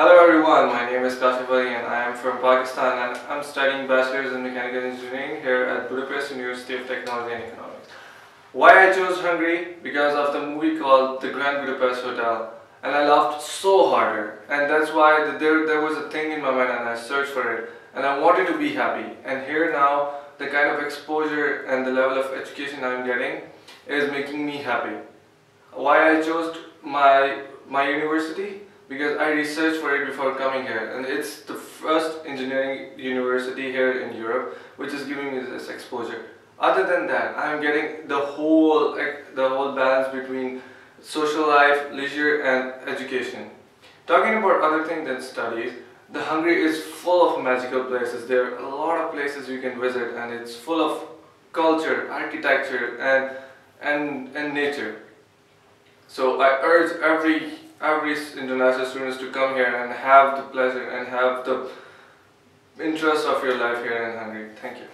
Hello everyone, my name is Kashif and I am from Pakistan and I'm studying Bachelor's in Mechanical Engineering here at Budapest University of Technology and Economics. Why I chose Hungary? Because of the movie called The Grand Budapest Hotel, and I laughed so harder, and that's why there was a thing in my mind and I searched for it and I wanted to be happy, and here now the kind of exposure and the level of education I'm getting is making me happy. Why I chose my university? Because I researched for it before coming here, and it's the first engineering university here in Europe which is giving me this exposure. Other than that, I'm getting the whole balance between social life, leisure and education. Talking about other things than studies, the Hungary is full of magical places. There are a lot of places you can visit and it's full of culture, architecture and nature. So I urge every international students to come here and have the pleasure and have the interest of your life here in Hungary. Thank you.